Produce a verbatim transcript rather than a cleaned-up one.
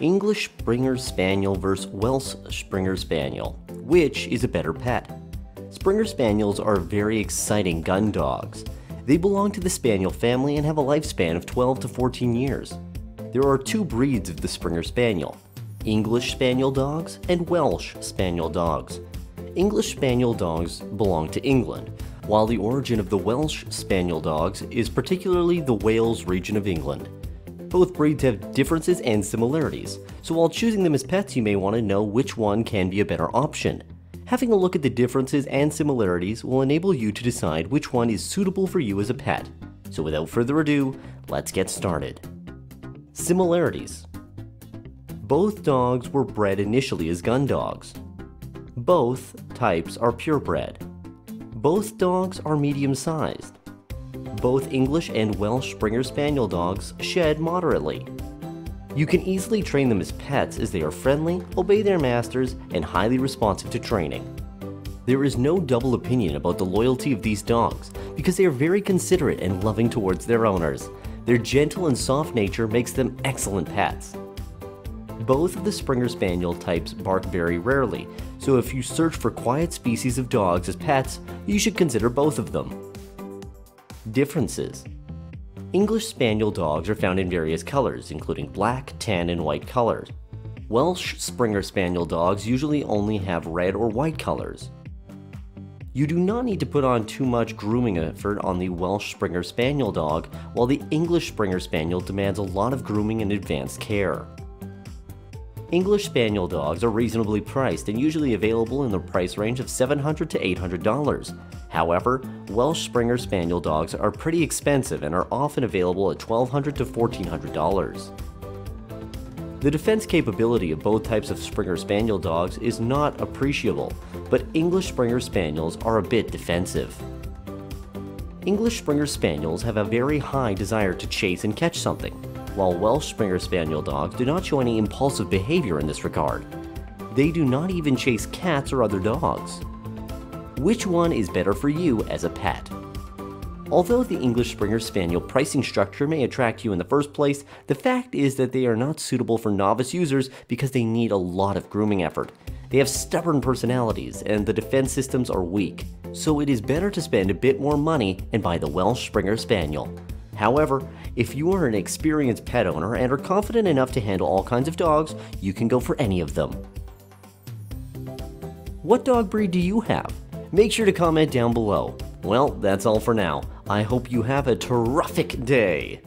English Springer Spaniel versus Welsh Springer Spaniel. Which is a better pet? Springer Spaniels are very exciting gun dogs. They belong to the Spaniel family and have a lifespan of twelve to fourteen years. There are two breeds of the Springer Spaniel: English Spaniel dogs and Welsh Spaniel dogs. English Spaniel dogs belong to England, while the origin of the Welsh Spaniel dogs is particularly the Wales region of England. Both breeds have differences and similarities, so while choosing them as pets you may want to know which one can be a better option. Having a look at the differences and similarities will enable you to decide which one is suitable for you as a pet. So without further ado, let's get started. Similarities. Both dogs were bred initially as gun dogs. Both types are purebred. Both dogs are medium-sized. Both English and Welsh Springer Spaniel dogs shed moderately. You can easily train them as pets as they are friendly, obey their masters, and highly responsive to training. There is no double opinion about the loyalty of these dogs because they are very considerate and loving towards their owners. Their gentle and soft nature makes them excellent pets. Both of the Springer Spaniel types bark very rarely, so if you search for quiet species of dogs as pets, you should consider both of them. Differences. English Spaniel dogs are found in various colors, including black, tan, and white colors. Welsh Springer Spaniel dogs usually only have red or white colors. You do not need to put on too much grooming effort on the Welsh Springer Spaniel dog, while the English Springer Spaniel demands a lot of grooming and advanced care. English Spaniel dogs are reasonably priced and usually available in the price range of seven hundred to eight hundred dollars. However, Welsh Springer Spaniel dogs are pretty expensive and are often available at twelve hundred to fourteen hundred dollars. The defense capability of both types of Springer Spaniel dogs is not appreciable, but English Springer Spaniels are a bit defensive. English Springer Spaniels have a very high desire to chase and catch something, while Welsh Springer Spaniel dogs do not show any impulsive behavior in this regard. They do not even chase cats or other dogs. Which one is better for you as a pet? Although the English Springer Spaniel pricing structure may attract you in the first place, the fact is that they are not suitable for novice users because they need a lot of grooming effort. They have stubborn personalities and the defense systems are weak, so it is better to spend a bit more money and buy the Welsh Springer Spaniel. However, if you are an experienced pet owner and are confident enough to handle all kinds of dogs, you can go for any of them. What dog breed do you have? Make sure to comment down below. Well, that's all for now. I hope you have a terrific day.